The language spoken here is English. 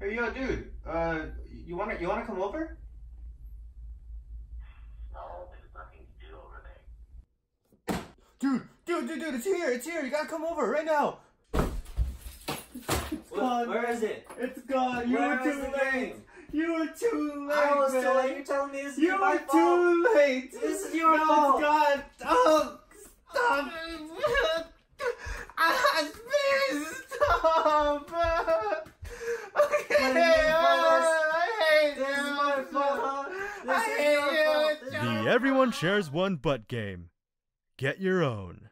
Hey, yo, dude, you wanna come over? No, there's nothing to do over there. Dude, it's here, you gotta come over right now! It's gone. Where is it? It's gone, you were too late! You were too late, I was too late, you're telling me this is my fault! You were too late! This is your fault! No, God, oh, stop! Please stop! The Everyone Shares One Butt Game. Get your own.